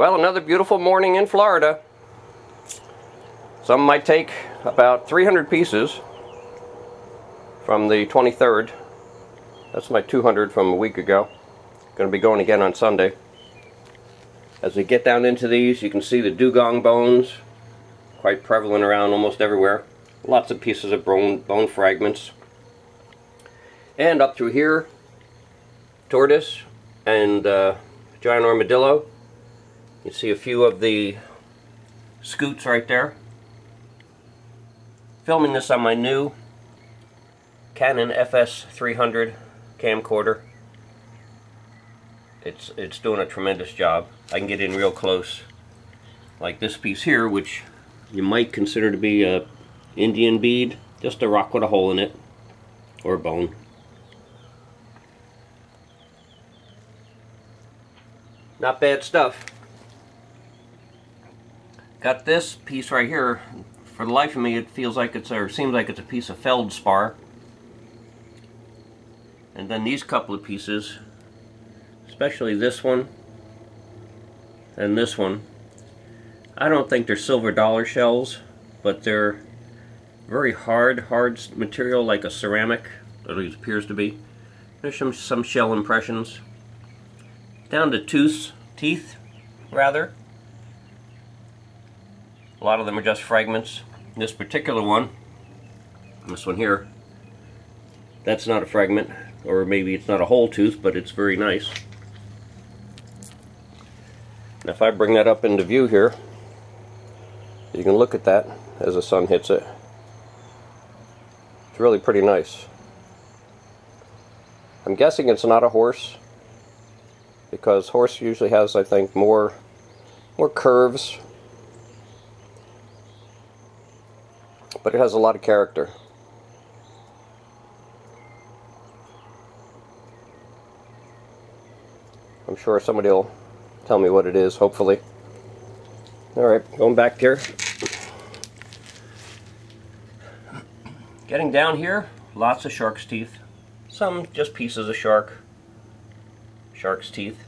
Well, another beautiful morning in Florida. Some might take about 300 pieces from the 23rd. That's my 200 from a week ago. Going to be going again on Sunday. As we get down into these, you can see the dugong bones, quite prevalent around almost everywhere. Lots of pieces of bone fragments. And up through here, tortoise and giant armadillo. You see a few of the scoots right there. Filming this on my new Canon FS300 camcorder. It's doing a tremendous job. I can get in real close. Like this piece here, which you might consider to be an Indian bead, just a rock with a hole in it, or a bone. Not bad stuff. Got this piece right here. For the life of me, it feels like it's, or seems like it's a piece of feldspar. And then these couple of pieces, especially this one and this one. I don't think they're silver dollar shells, but they're very hard material, like a ceramic, at least appears to be. There's some shell impressions. Down to teeth, rather. A lot of them are just fragments. This particular one, this one here, that's not a fragment, or maybe it's not a whole tooth, but it's very nice. Now if I bring that up into view here, you can look at that as the sun hits it. It's really pretty nice. I'm guessing it's not a horse, because horse usually has, I think, more curves. But it has a lot of character. I'm sure somebody will tell me what it is, hopefully. Alright, going back here. Getting down here, lots of shark's teeth. Some just pieces of shark's teeth.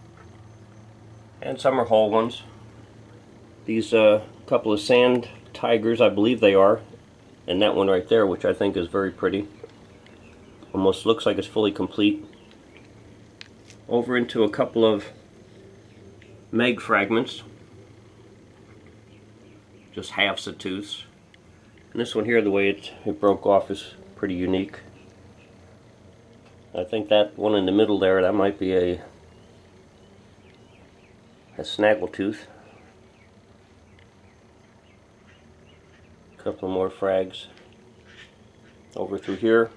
And some are whole ones. These couple of sand tigers, I believe they are. And that one right there, which I think is very pretty. Almost looks like it's fully complete. Over into a couple of meg fragments. Just halves of tooths. And this one here, the way it broke off is pretty unique. I think that one in the middle there, that might be a snaggletooth. Couple more frags over through here.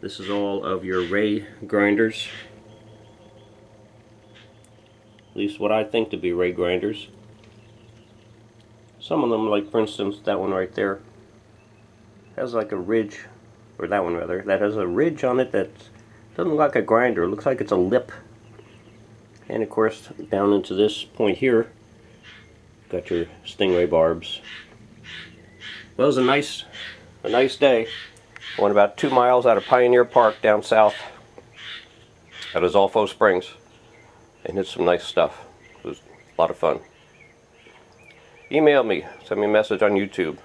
This is all of your ray grinders, at least what I think to be ray grinders. Some of them, like for instance that one right there, has like a ridge, or that one rather, that has a ridge on it that doesn't look like a grinder, it looks like it's a lip. And of course down into this point here, got your stingray barbs. Well, it was a nice day. I went about 2 miles out of Pioneer Park down south out of Zolfo Springs and hit some nice stuff. It was a lot of fun. Email me, send me a message on YouTube.